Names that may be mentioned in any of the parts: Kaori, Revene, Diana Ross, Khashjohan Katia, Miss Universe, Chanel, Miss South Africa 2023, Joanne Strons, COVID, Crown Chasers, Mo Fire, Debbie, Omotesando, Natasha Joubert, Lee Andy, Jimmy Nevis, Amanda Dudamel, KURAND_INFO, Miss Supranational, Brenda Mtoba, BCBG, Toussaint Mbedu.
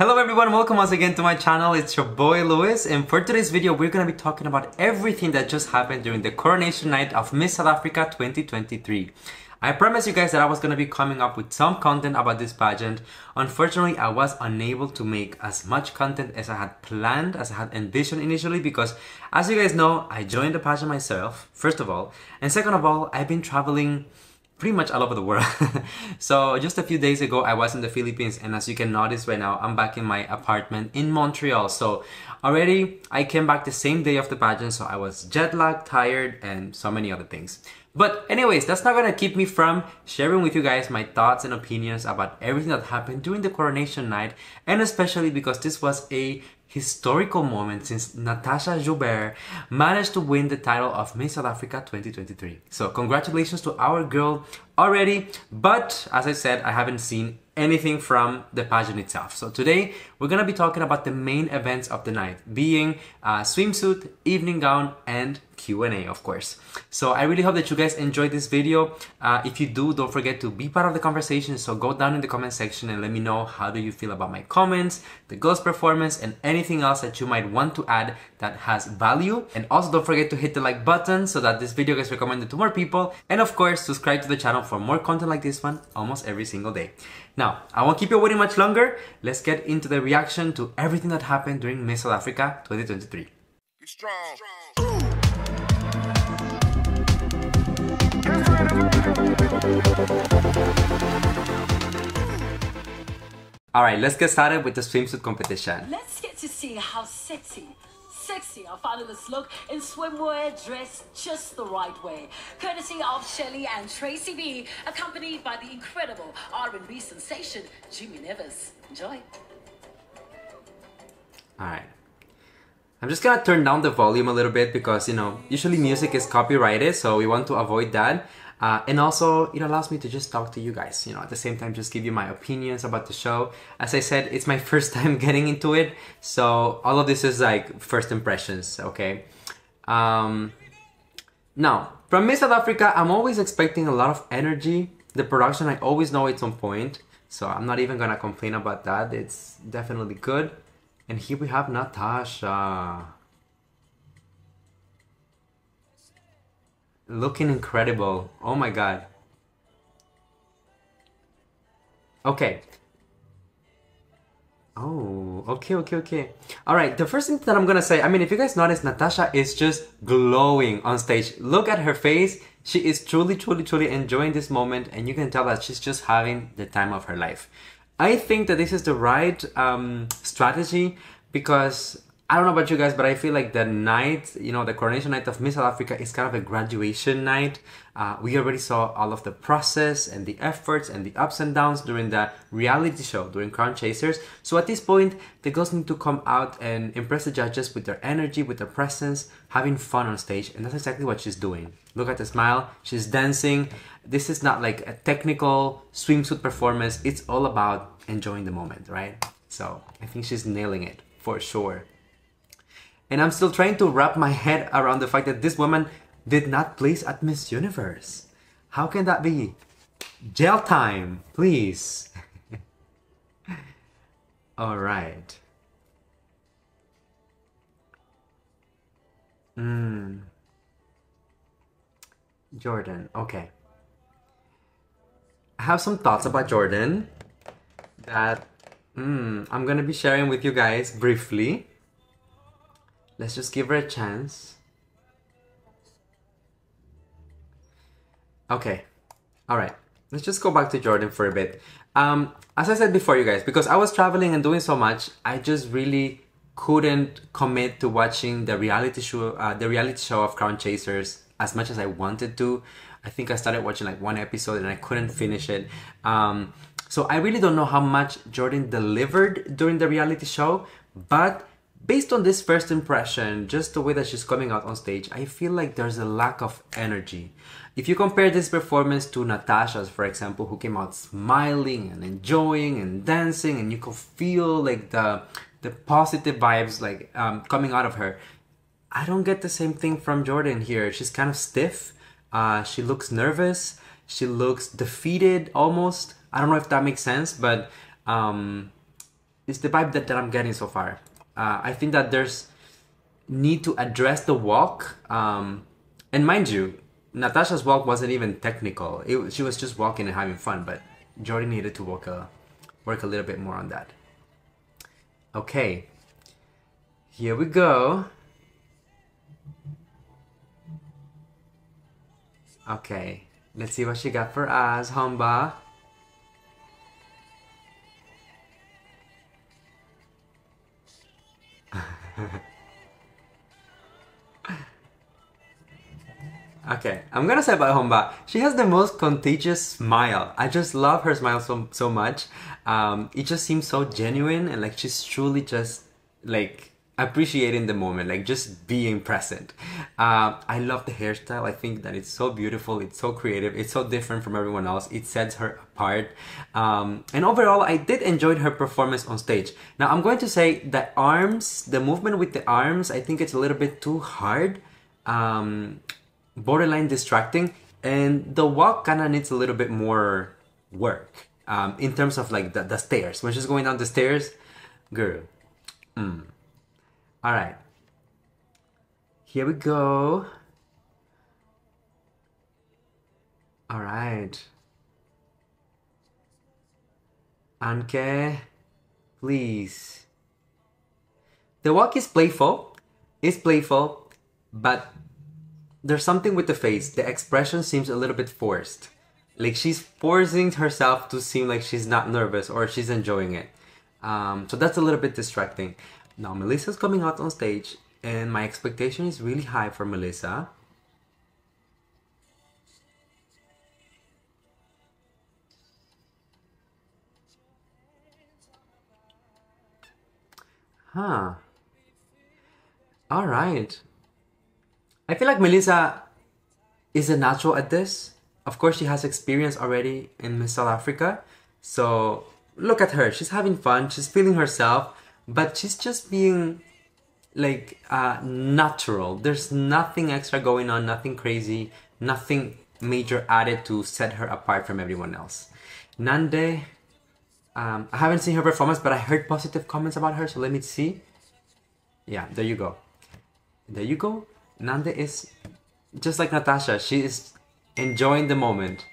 Hello everyone, welcome once again to my channel. It's your boy Louis, and for today's video we're gonna be talking about everything that just happened during the coronation night of Miss South Africa 2023. I promised you guys that I was gonna be coming up with some content about this pageant. Unfortunately, I was unable to make as much content as I had planned, as I had envisioned initially, because as you guys know, I joined the pageant myself, first of all, and second of all, I've been traveling pretty much all over the world. So just a few days ago I was in the Philippines, and as you can notice right now I'm back in my apartment in Montreal. So already I came back the same day of the pageant, so I was jet lagged, tired, and so many other things. But anyways, that's not gonna keep me from sharing with you guys my thoughts and opinions about everything that happened during the coronation night, and especially because this was a historical moment since Natasha Joubert managed to win the title of Miss South Africa 2023. So congratulations to our girl already, but as I said, I haven't seen anything from the pageant itself. So today we're gonna be talking about the main events of the night, being swimsuit, evening gown, and Q&A, of course. So I really hope that you guys enjoyed this video. If you do, don't forget to be part of the conversation. So go down in the comment section and let me know how do you feel about my comments, the girls' performance, and anything else that you might want to add that has value. And also don't forget to hit the like button so that this video gets recommended to more people. And of course, subscribe to the channel for more content like this one almost every single day. Now, I won't keep you waiting much longer. Let's get into the reaction to everything that happened during Miss South Africa 2023. Be strong. Be strong. Alright, let's get started with the swimsuit competition. Let's get to see how sexy our finalists look in swimwear dressed just the right way. Courtesy of Shelly and Tracy B, accompanied by the incredible R&B sensation, Jimmy Nevis. Enjoy. Alright. I'm just gonna turn down the volume a little bit because, you know, usually music is copyrighted, so we want to avoid that. And also, it allows me to just talk to you guys, you know, at the same time, just give you my opinions about the show. As I said, it's my first time getting into it, so all of this is like first impressions, okay? Now, from Miss South Africa, I'm always expecting a lot of energy. The production, I always know it's on point, so I'm not even gonna complain about that. It's definitely good. And here we have Natasha. Looking incredible. Oh my god. Okay. Oh, okay. Alright, the first thing that I'm gonna say, I mean, if you guys notice, Natasha is just glowing on stage. Look at her face. She is truly enjoying this moment, and you can tell that she's just having the time of her life. I think that this is the right strategy, because I don't know about you guys, but I feel like the night, you know, the coronation night of Miss South Africa is kind of a graduation night. We already saw all of the process and the efforts and the ups and downs during the reality show, during Crown Chasers. So at this point, the girls need to come out and impress the judges with their energy, with their presence, having fun on stage. And that's exactly what she's doing. Look at the smile. She's dancing. This is not like a technical swimsuit performance. It's all about enjoying the moment, right? So I think she's nailing it for sure. And I'm still trying to wrap my head around the fact that this woman did not place at Miss Universe. How can that be? Jail time, please. All right. Jordan, okay. I have some thoughts about Jordan that I'm gonna be sharing with you guys briefly. Let's just give her a chance. Okay. All right. Let's just go back to Jordan for a bit. As I said before, you guys, because I was traveling and doing so much, I just really couldn't commit to watching the reality show of Crown Chasers as much as I wanted to. I think I started watching like one episode and I couldn't finish it. So I really don't know how much Jordan delivered during the reality show, but based on this first impression, just the way that she's coming out on stage, I feel like there's a lack of energy. If you compare this performance to Natasha's, for example, who came out smiling and enjoying and dancing, and you could feel like the positive vibes like coming out of her, I don't get the same thing from Jordan here. She's kind of stiff. She looks nervous. She looks defeated almost. I don't know if that makes sense, but It's the vibe that I'm getting so far. I think that there's need to address the walk. And mind you, Natasha's walk wasn't even technical. She was just walking and having fun, but Jordi needed to work a little bit more on that. Okay, here we go. Okay, let's see what she got for us, Humba. Okay, I'm gonna say about Humba, she has the most contagious smile. I just love her smile so much. It just seems so genuine, and like she's truly just like appreciating the moment, like just being present. I love the hairstyle. I think that it's so beautiful, it's so creative, it's so different from everyone else. It sets her apart. And overall, I did enjoy her performance on stage. Now, I'm going to say that arms, the movement with the arms, I think it's a little bit too hard. Borderline distracting, and the walk kind of needs a little bit more work in terms of like the stairs. When she's going down the stairs, girl. All right, here we go. All right, Anke, please. The walk is playful. It's playful, but there's something with the face. The expression seems a little bit forced. Like she's forcing herself to seem like she's not nervous or she's enjoying it. So that's a little bit distracting. Now Melissa's coming out on stage, and my expectation is really high for Melissa. All right. I feel like Melissa is a natural at this. Of course, she has experience already in Miss South Africa. So look at her. She's having fun. She's feeling herself. But she's just being like natural. There's nothing extra going on, nothing crazy, nothing major added to set her apart from everyone else. Nande, I haven't seen her performance, but I heard positive comments about her. So let me see. Yeah, there you go. There you go. Nande is just like Natasha. She is enjoying the moment.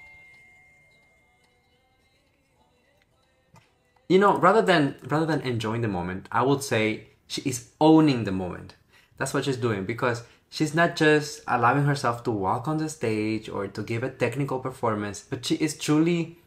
You know, rather than enjoying the moment, I would say she is owning the moment. That's what she's doing, because she's not just allowing herself to walk on the stage or to give a technical performance, but she is truly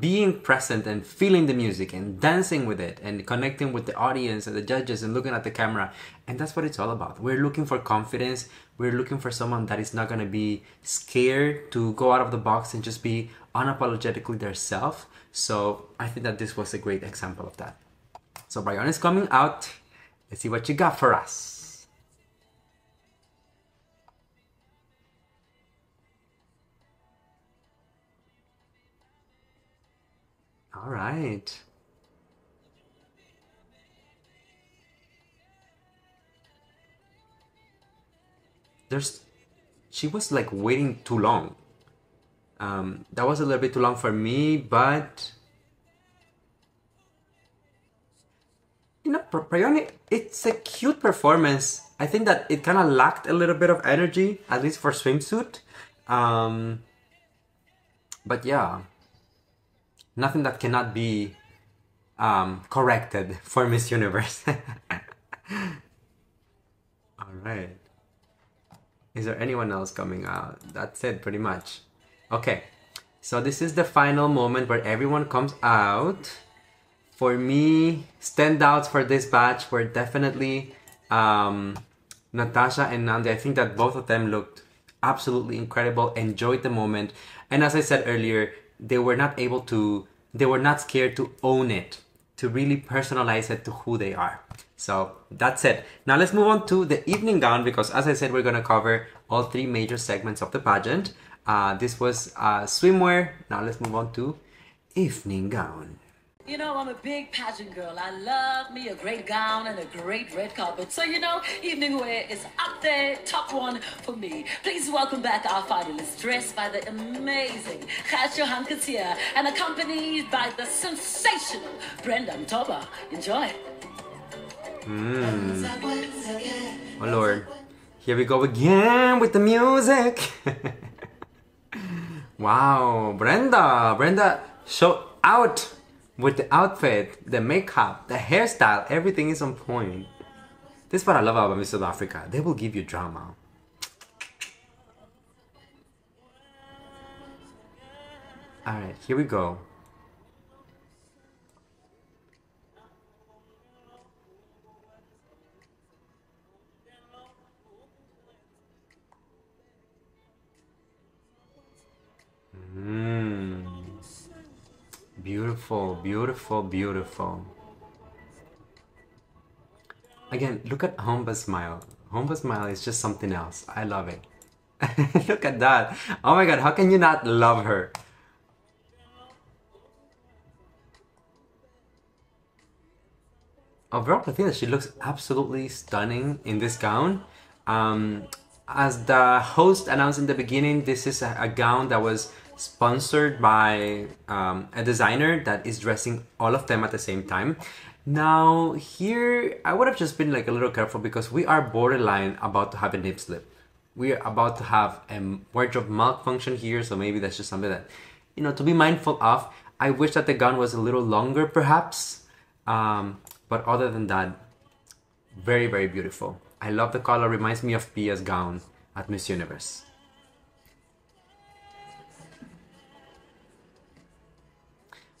being present and feeling the music and dancing with it and connecting with the audience and the judges and looking at the camera. And that's what it's all about. We're looking for confidence. We're looking for someone that is not going to be scared to go out of the box and just be unapologetically their self. So I think that this was a great example of that. So Brian is coming out. Let's see what you got for us. All right. She was like waiting too long. That was a little bit too long for me, but you know, Prayone, it's a cute performance. I think that it kind of lacked a little bit of energy, at least for swimsuit. But yeah. Nothing that cannot be corrected for Miss Universe. All right. Is there anyone else coming out? That's it, pretty much. Okay. So this is the final moment where everyone comes out. For me, standouts for this batch were definitely Natasha and Nande. I think that both of them looked absolutely incredible, enjoyed the moment. And as I said earlier, they were not scared to own it, to really personalize it to who they are. So that's it. Now let's move on to the evening gown, because as I said, we're going to cover all three major segments of the pageant. This was swimwear. Now let's move on to evening gown. You know, I'm a big pageant girl. I love me a great gown and a great red carpet. So, you know, evening wear is up there, top one for me. Please welcome back our finalists, dressed by the amazing Khashjohan Katia and accompanied by the sensational Brenda Mtoba. Enjoy. Oh, Lord. Here we go again with the music. Wow, Brenda, show out. With the outfit, the makeup, the hairstyle, everything is on point. This is what I love about Miss South Africa. They will give you drama. Alright, here we go. Beautiful, beautiful, beautiful. Again, look at Homba smile. Homba smile is just something else. I love it. Look at that. Oh my god, how can you not love her? Overall, I think that she looks absolutely stunning in this gown. As the host announced in the beginning, this is a gown that was sponsored by a designer that is dressing all of them at the same time. Now here, I would have just been like a little careful because we are borderline about to have a nip slip. We are about to have a wardrobe malfunction here, so maybe that's just something that, you know, to be mindful of. I wish that the gown was a little longer perhaps, but other than that, very, very beautiful. I love the color, reminds me of Pia's gown at Miss Universe.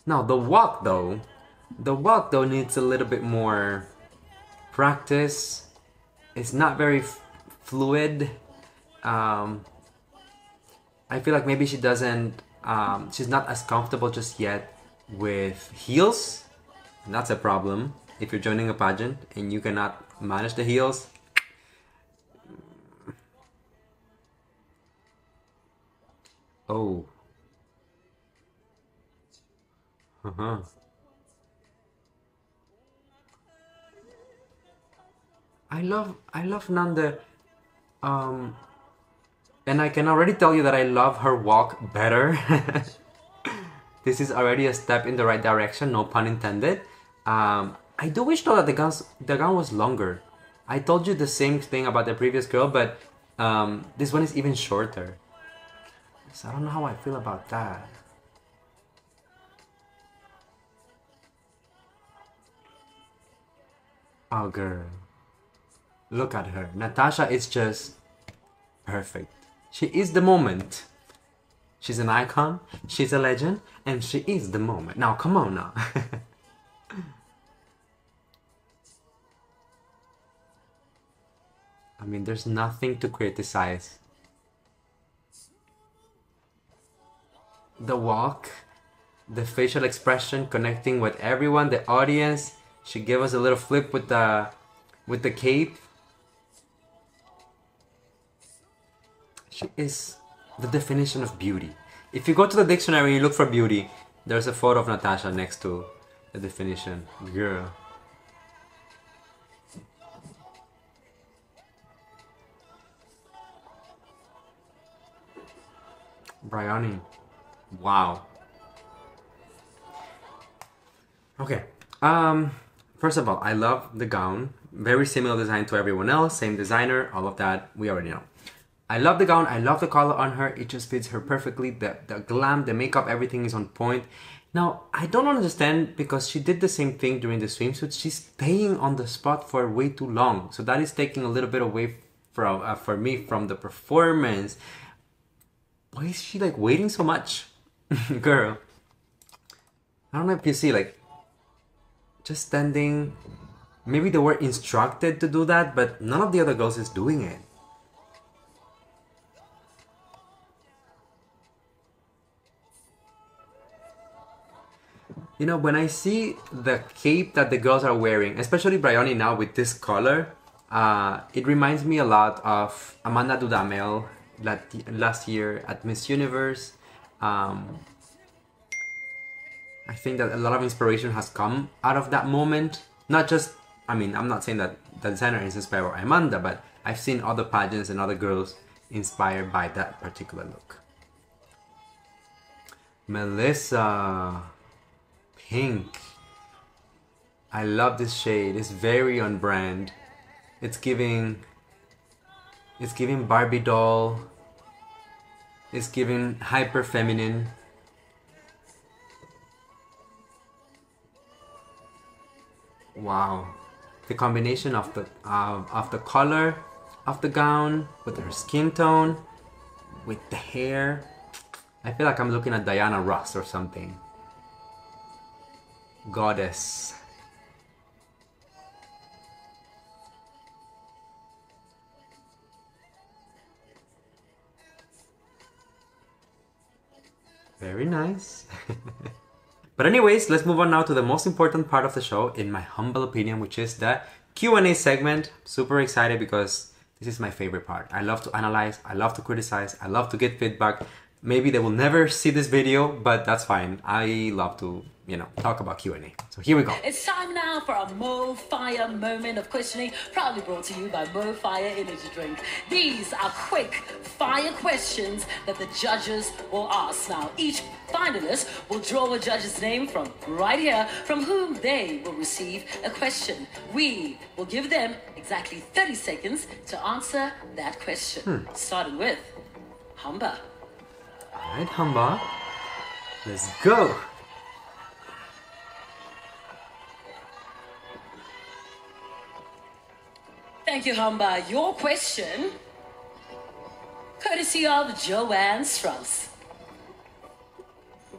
Now the walk though needs a little bit more practice. It's not very fluid. I feel like maybe she doesn't, she's not as comfortable just yet with heels. And that's a problem if you're joining a pageant and you cannot manage the heels. Oh. I love Nanda, and I can already tell you that I love her walk better. This is already a step in the right direction, no pun intended. I do wish though that the gown was longer. I told you the same thing about the previous girl, but this one is even shorter. So I don't know how I feel about that. Oh girl, look at her. Natasha is just perfect. She is the moment. She's an icon, she's a legend, and she is the moment. Now come on now. I mean, there's nothing to criticize. The walk, the facial expression, connecting with everyone, the audience. She gave us a little flip with the cape. She is the definition of beauty. If you go to the dictionary and you look for beauty, there's a photo of Natasha next to the definition. Girl. Bryony. Wow. Okay. First of all, I love the gown. Very similar design to everyone else. Same designer, all of that. We already know. I love the gown. I love the color on her. It just fits her perfectly. The glam, the makeup, everything is on point. Now, I don't understand because she did the same thing during the swimsuit. She's staying on the spot for way too long. So that is taking a little bit away from, for me, from the performance. Why is she like waiting so much? Girl. I don't know if you see like... just standing. Maybe they were instructed to do that, but none of the other girls is doing it. You know, when I see the cape that the girls are wearing, especially Bryony now with this color, it reminds me a lot of Amanda Dudamel last year at Miss Universe. I think that a lot of inspiration has come out of that moment. Not just, I mean, I'm not saying that the designer is inspired by Amanda, but I've seen other pageants and other girls inspired by that particular look. Melissa, pink. I love this shade. It's very on brand. It's giving Barbie doll. It's giving hyper feminine. Wow, the combination of the color of the gown with her skin tone, with the hair. I feel like I'm looking at Diana Ross or something. Goddess. Very nice. But anyways, let's move on now to the most important part of the show, in my humble opinion, which is the Q&A segment. I'm super excited because this is my favorite part. I love to analyze, I love to criticize, I love to get feedback. Maybe they will never see this video, but that's fine. I love to, you know, talk about Q&A. So here we go. It's time now for a Mo Fire moment of questioning, proudly brought to you by Mo Fire Energy Drink. These are quick fire questions that the judges will ask. Now, each finalist will draw a judge's name from right here, from whom they will receive a question. We will give them exactly 30 seconds to answer that question. Starting with Humba. Alright, Humba, let's go! Thank you, Humba. Your question, courtesy of Joanne Strons.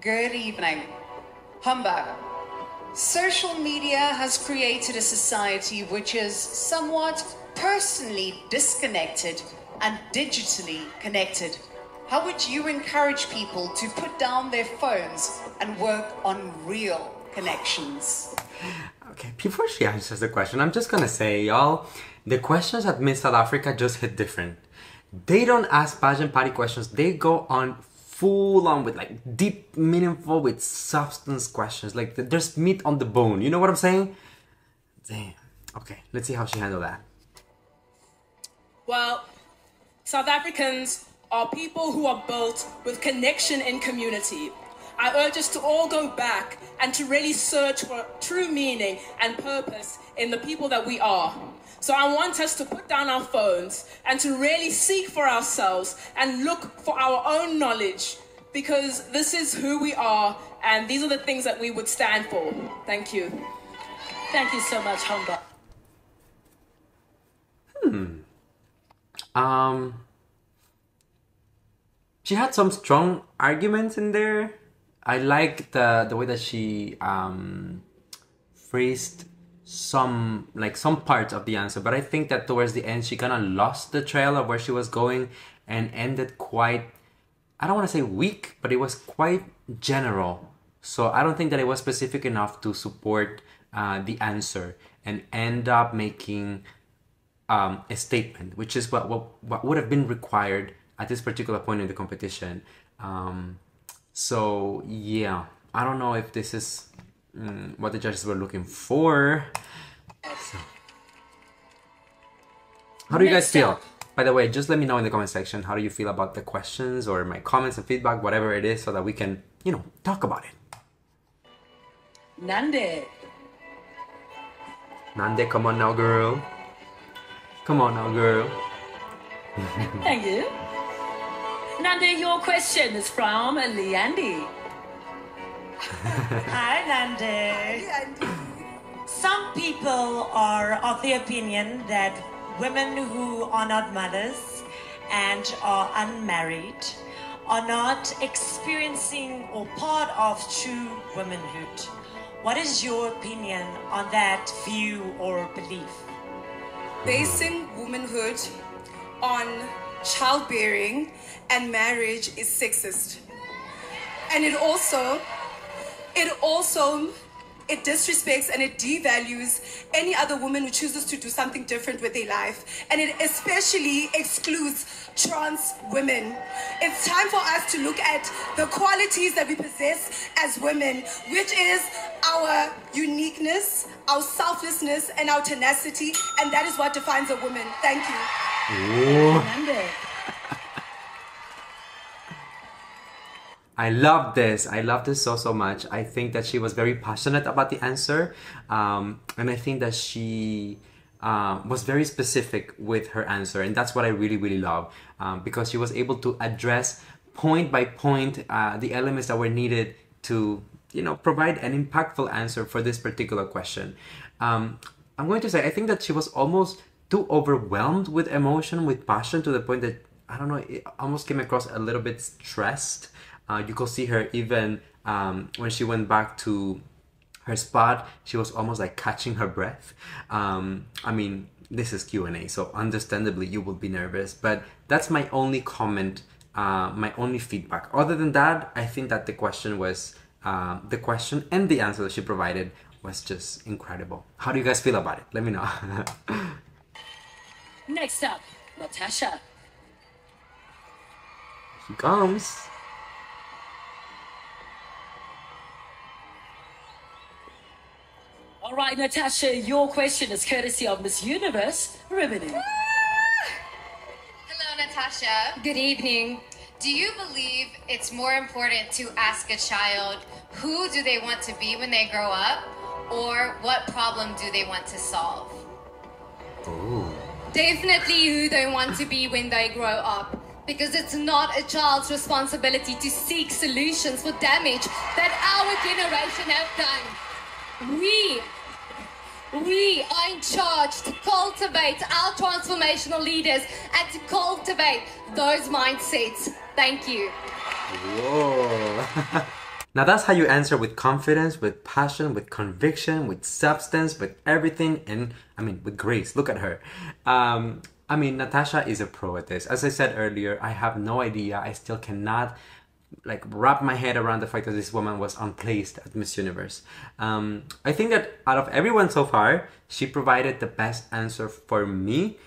Good evening. Humba, social media has created a society which is somewhat personally disconnected and digitally connected. How would you encourage people to put down their phones and work on real connections? Okay, before she answers the question, I'm just gonna say, y'all, the questions at Miss South Africa just hit different. They don't ask pageant party questions. They go on full on with like deep, meaningful, with substance questions. Like there's meat on the bone. You know what I'm saying? Damn. Okay, let's see how she handled that. Well, South Africans are people who are built with connection and community. I urge us to all go back and to really search for true meaning and purpose in the people that we are. So I want us to put down our phones and to really seek for ourselves and look for our own knowledge, because this is who we are and these are the things that we would stand for. Thank you. Thank you so much, Humba. She had some strong arguments in there. I like the way that she phrased some parts of the answer, but I think that towards the end she kind of lost the trail of where she was going and ended quite, I don't want to say weak, but it was quite general. So I don't think that it was specific enough to support the answer and end up making a statement, which is what would have been required at this particular point in the competition. So yeah, I don't know if this is what the judges were looking for. So, how do you guys feel? By the way, just let me know in the comment section, how do you feel about the questions or my comments and feedback, whatever it is, so that we can, you know, talk about it. Nande. Nande, come on now, girl. Come on now, girl. Thank you. Nande, your question is from Lee Andy. Hi, Nande. Some people are of the opinion that women who are not mothers and are unmarried are not experiencing or part of true womanhood. What is your opinion on that view or belief? Basing womanhood on childbearing and marriage is sexist, and it also it disrespects and it devalues any other woman who chooses to do something different with their life. And it especially excludes trans women. It's time for us to look at the qualities that we possess as women, which is our uniqueness, our selflessness, and our tenacity. And that is what defines a woman. Thank you. I love this. I love this so, so much. I think that she was very passionate about the answer. And I think that she was very specific with her answer. And that's what I really, really love, because she was able to address point by point the elements that were needed to, you know, provide an impactful answer for this particular question. I'm going to say, I think that she was almost too overwhelmed with emotion, with passion, to the point that, I don't know, it almost came across a little bit stressed. You could see her even when she went back to her spot, she was almost like catching her breath. I mean, this is Q&A, so understandably you will be nervous, but that's my only comment, my only feedback. Other than that, I think that the question was, the question and the answer that she provided was just incredible. How do you guys feel about it? Let me know. Next up, Natasha. She comes. All right, Natasha, your question is courtesy of Miss Universe, Revene. Hello, Natasha. Good evening. Do you believe it's more important to ask a child who do they want to be when they grow up, or what problem do they want to solve? Ooh. Definitely who they want to be when they grow up, because it's not a child's responsibility to seek solutions for damage that our generation have done. We are in charge to cultivate our transformational leaders and to cultivate those mindsets. Thank you. Whoa. Now that's how you answer with confidence, with passion, with conviction, with substance, with everything, and I mean, with grace. Look at her. I mean, Natasha is a pro at this. As I said earlier, I have no idea. I still cannot like wrap my head around the fact that this woman was unplaced at Miss Universe. I think that out of everyone so far, she provided the best answer for me.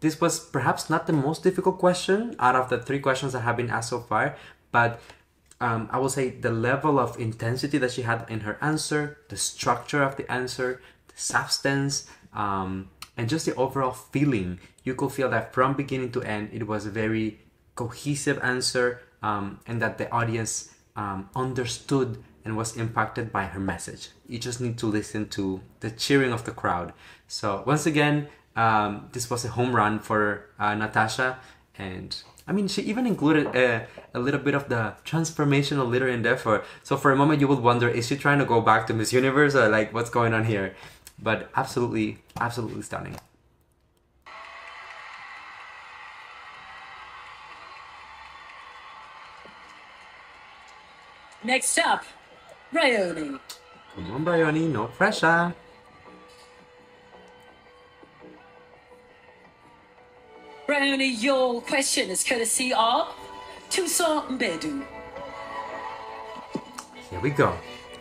This was perhaps not the most difficult question out of the three questions that have been asked so far, but I will say the level of intensity that she had in her answer, the structure of the answer, the substance, and just the overall feeling. You could feel that from beginning to end, it was a very cohesive answer. And that the audience understood and was impacted by her message. You just need to listen to the cheering of the crowd. So once again, this was a home run for Natasha. And I mean, she even included a little bit of the transformational leader in there. So for a moment, you would wonder, is she trying to go back to Miss Universe, or like what's going on here? But absolutely, absolutely stunning. Next up, Bryony. Come on, Bryony, no pressure. Bryony, your question is courtesy of Toussaint Mbedu. Here we go.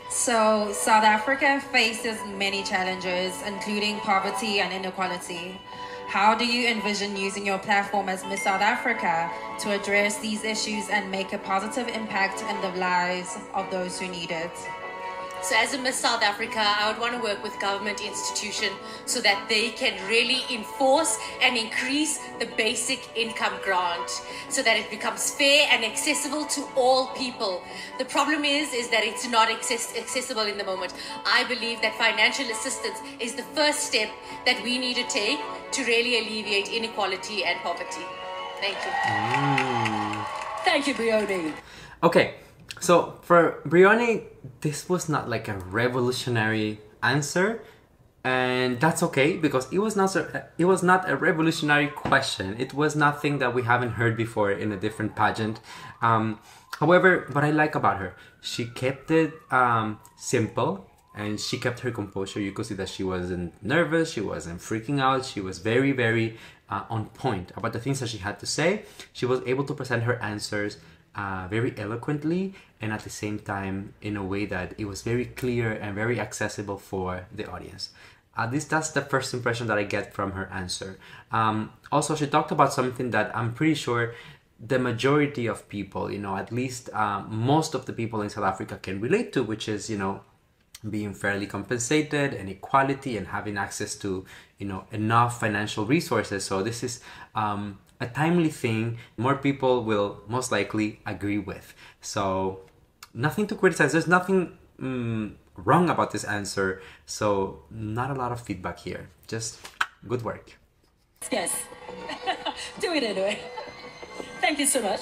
So, South Africa faces many challenges, including poverty and inequality. How do you envision using your platform as Miss South Africa to address these issues and make a positive impact in the lives of those who need it? So as a Miss South Africa, I would want to work with government institutions so that they can really enforce and increase the basic income grant so that it becomes fair and accessible to all people. The problem is that it's not accessible in the moment. I believe that financial assistance is the first step that we need to take to really alleviate inequality and poverty. Thank you. Thank you, Bryony. Okay. So for Bryony, this was not like a revolutionary answer, and that's okay, because it was not a revolutionary question. It was nothing that we haven't heard before in a different pageant. However, what I like about her, she kept it simple, and she kept her composure. You could see that she wasn't nervous, she wasn't freaking out, she was very, very on point about the things that she had to say. She was able to present her answers very eloquently, and at the same time in a way that it was very clear and very accessible for the audience. At least that's the first impression that I get from her answer. Also, she talked about something that I'm pretty sure the majority of people, you know, at least most of the people in South Africa can relate to, which is, you know, being fairly compensated and equality and having access to, you know, enough financial resources. So this is a timely thing more people will most likely agree with. So nothing to criticize. There's nothing wrong about this answer. So not a lot of feedback here. Just good work. Yes. Do it anyway. Thank you so much.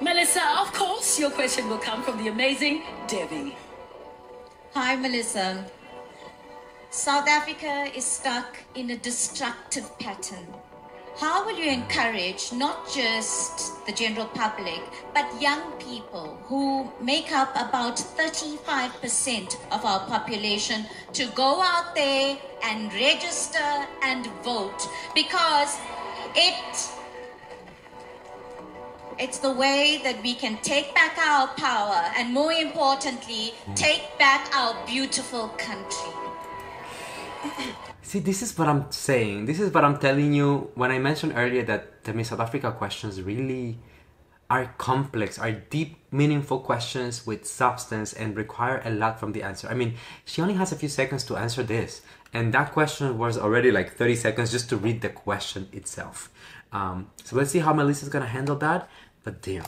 Melissa, of course, your question will come from the amazing Debbie. Hi, Melissa. South Africa is stuck in a destructive pattern. How will you encourage not just the general public, but young people who make up about 35% of our population to go out there and register and vote? Because it's the way that we can take back our power and, more importantly, take back our beautiful country. See, this is what I'm saying. This is what I'm telling you when I mentioned earlier that the Miss South Africa questions really are complex, are deep, meaningful questions with substance and require a lot from the answer. I mean, she only has a few seconds to answer this. And that question was already like 30 seconds just to read the question itself. So let's see how Melissa's going to handle that. But damn,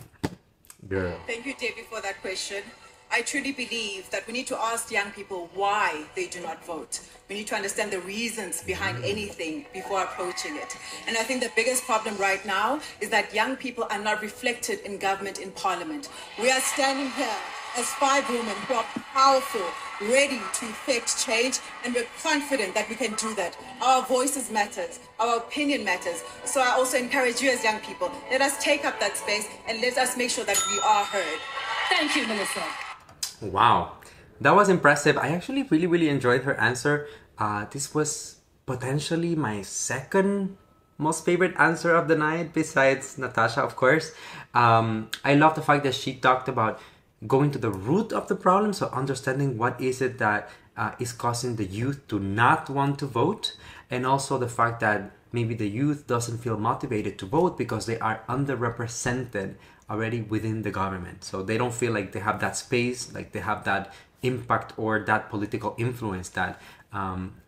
girl. Thank you, Debbie, for that question. I truly believe that we need to ask young people why they do not vote. We need to understand the reasons behind anything before approaching it. And I think the biggest problem right now is that young people are not reflected in government, in parliament. We are standing here as five women who are powerful, ready to effect change, and we're confident that we can do that. Our voices matter, our opinion matters. So I also encourage you as young people, let us take up that space and let us make sure that we are heard. Thank you, Melissa. Wow, that was impressive. I actually really enjoyed her answer. This was potentially my second most favorite answer of the night, besides Natasha, of course. I love the fact that she talked about going to the root of the problem, so understanding what is it that is causing the youth to not want to vote, and also the fact that maybe the youth doesn't feel motivated to vote because they are underrepresented already within the government. So they don't feel like they have that space, like they have that impact or that political influence that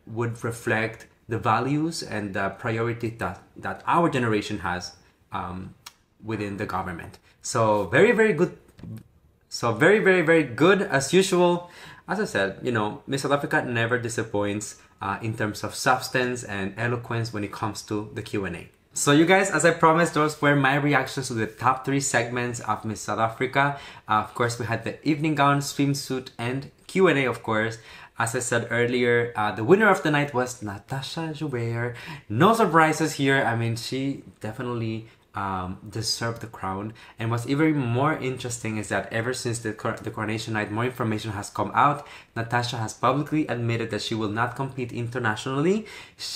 would reflect the values and the priority that our generation has within the government. So very good. So very good as usual. As I said, you know, Miss South Africa never disappoints in terms of substance and eloquence when it comes to the Q&A. So you guys, as I promised, those were my reactions to the top three segments of Miss South Africa. Of course, we had the evening gown, swimsuit, and Q&A, of course. As I said earlier, the winner of the night was Natasha Joubert. No surprises here. I mean, she definitely deserved the crown. And what's even more interesting is that ever since the coronation night, more information has come out. Natasha has publicly admitted that she will not compete internationally.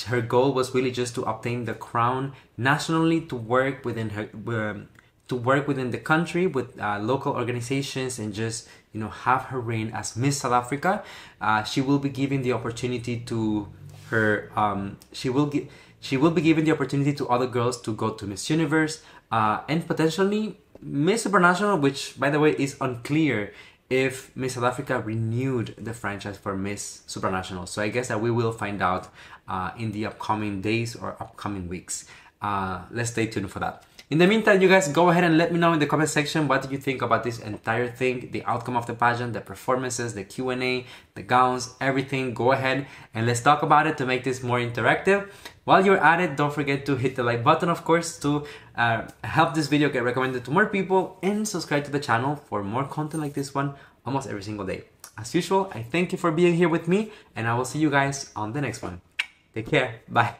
Her goal was really just to obtain the crown nationally, to work within her the country with local organizations, and just, you know, have her reign as Miss South Africa. She will be given the opportunity to her She will be given the opportunity to other girls to go to Miss Universe and potentially Miss International, which, by the way, is unclear if Miss South Africa renewed the franchise for Miss Supranational. So I guess that we will find out in the upcoming days or upcoming weeks. Let's stay tuned for that. In the meantime, you guys go ahead and let me know in the comment section what did you think about this entire thing, the outcome of the pageant, the performances, the Q&A, the gowns, everything. Go ahead and let's talk about it to make this more interactive. While you're at it, don't forget to hit the like button, of course, to help this video get recommended to more people, and subscribe to the channel for more content like this one almost every single day. As usual, I thank you for being here with me, and I will see you guys on the next one. Take care. Bye.